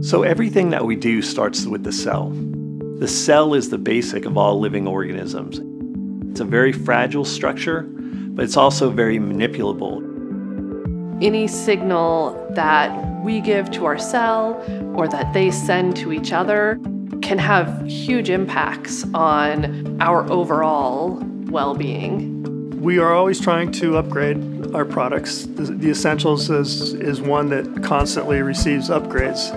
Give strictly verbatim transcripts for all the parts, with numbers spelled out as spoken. So everything that we do starts with the cell. The cell is the basic of all living organisms. It's a very fragile structure, but it's also very manipulable. Any signal that we give to our cell or that they send to each other can have huge impacts on our overall well-being. We are always trying to upgrade our products. The, the Essentials is, is one that constantly receives upgrades.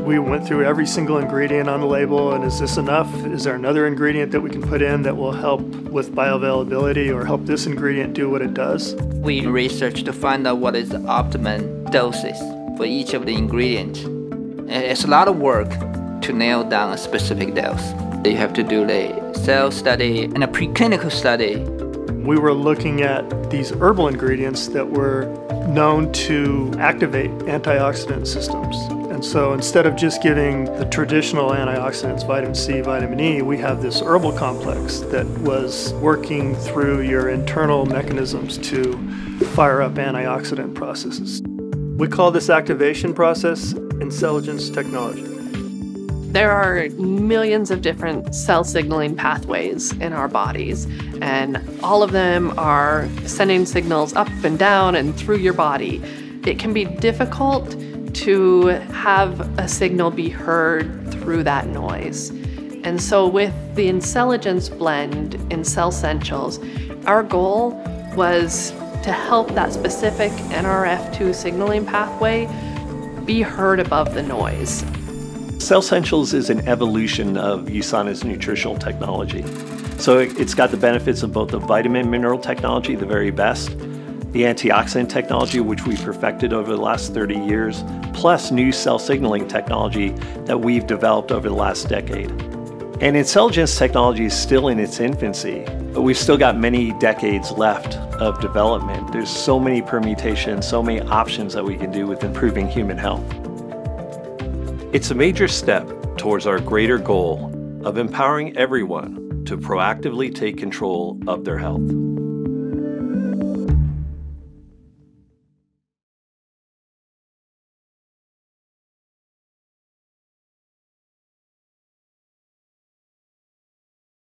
We went through every single ingredient on the label, and is this enough? Is there another ingredient that we can put in that will help with bioavailability or help this ingredient do what it does? We research to find out what is the optimum dosage for each of the ingredients. It's a lot of work to nail down a specific dose. You have to do the cell study and a preclinical study. We were looking at these herbal ingredients that were known to activate antioxidant systems. And so instead of just giving the traditional antioxidants, vitamin C, vitamin E, we have this herbal complex that was working through your internal mechanisms to fire up antioxidant processes. We call this activation process InCelligence Technology. There are millions of different cell signaling pathways in our bodies, and all of them are sending signals up and down and through your body. It can be difficult to have a signal be heard through that noise. And so with the InCelligence blend in Cell Essentials, our goal was to help that specific N R F two signaling pathway be heard above the noise. Cell Essentials is an evolution of USANA's nutritional technology. So it's got the benefits of both the vitamin mineral technology, the very best, the antioxidant technology, which we perfected over the last thirty years, plus new cell signaling technology that we've developed over the last decade. And InCelligence technology is still in its infancy, but we've still got many decades left of development. There's so many permutations, so many options that we can do with improving human health. It's a major step towards our greater goal of empowering everyone to proactively take control of their health.